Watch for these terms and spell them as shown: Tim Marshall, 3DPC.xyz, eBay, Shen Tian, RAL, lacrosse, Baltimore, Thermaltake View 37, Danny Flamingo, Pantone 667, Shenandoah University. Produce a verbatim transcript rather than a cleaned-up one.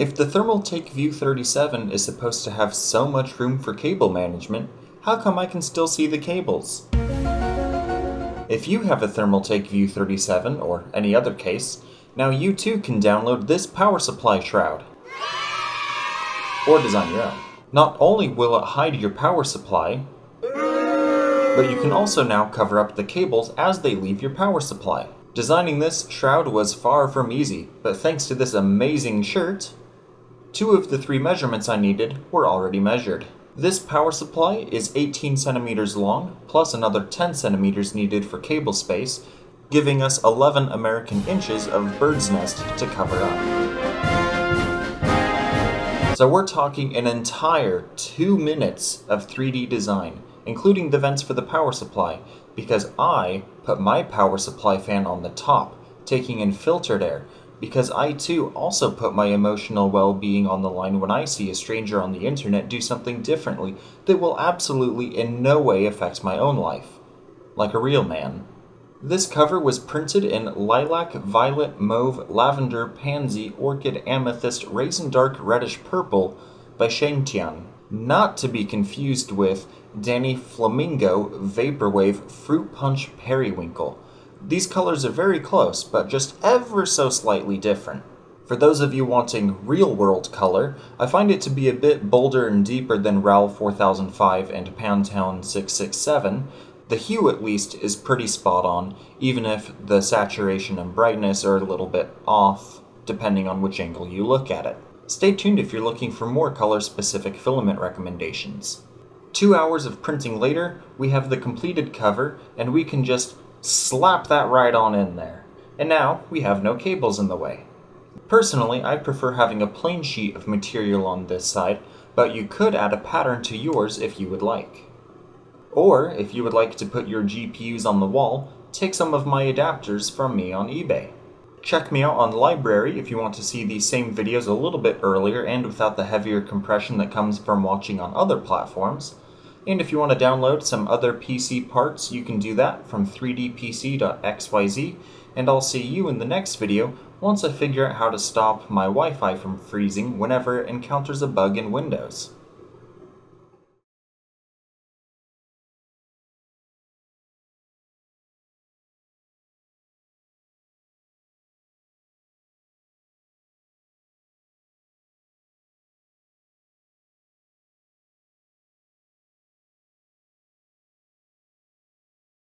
If the Thermaltake View thirty-seven is supposed to have so much room for cable management, how come I can still see the cables? If you have a Thermaltake View thirty-seven, or any other case, now you too can download this power supply shroud, or design your own. Not only will it hide your power supply, but you can also now cover up the cables as they leave your power supply. Designing this shroud was far from easy, but thanks to this amazing shirt, two of the three measurements I needed were already measured. This power supply is eighteen centimeters long, plus another ten centimeters needed for cable space, giving us eleven American inches of bird's nest to cover up. So we're talking an entire two minutes of three D design, including the vents for the power supply, because I put my power supply fan on the top, taking in filtered air, because I too also put my emotional well-being on the line when I see a stranger on the internet do something differently that will absolutely in no way affect my own life, like a real man. This cover was printed in lilac, violet, mauve, lavender, pansy, orchid, amethyst, raisin dark, reddish purple by Shen Tian. Not to be confused with Danny Flamingo Vaporwave Fruit Punch Periwinkle. These colors are very close, but just ever so slightly different. For those of you wanting real-world color, I find it to be a bit bolder and deeper than RAL four thousand five and Pantone six six seven. The hue, at least, is pretty spot-on, even if the saturation and brightness are a little bit off, depending on which angle you look at it. Stay tuned if you're looking for more color-specific filament recommendations. Two hours of printing later, we have the completed cover, and we can just slap that right on in there. And now, we have no cables in the way. Personally, I prefer having a plain sheet of material on this side, but you could add a pattern to yours if you would like. Or, if you would like to put your G P Us on the wall, take some of my adapters from me on eBay. Check me out on Library if you want to see these same videos a little bit earlier and without the heavier compression that comes from watching on other platforms. And if you want to download some other P C parts, you can do that from three D P C dot x y z, and I'll see you in the next video once I figure out how to stop my Wi-Fi from freezing whenever it encounters a bug in Windows.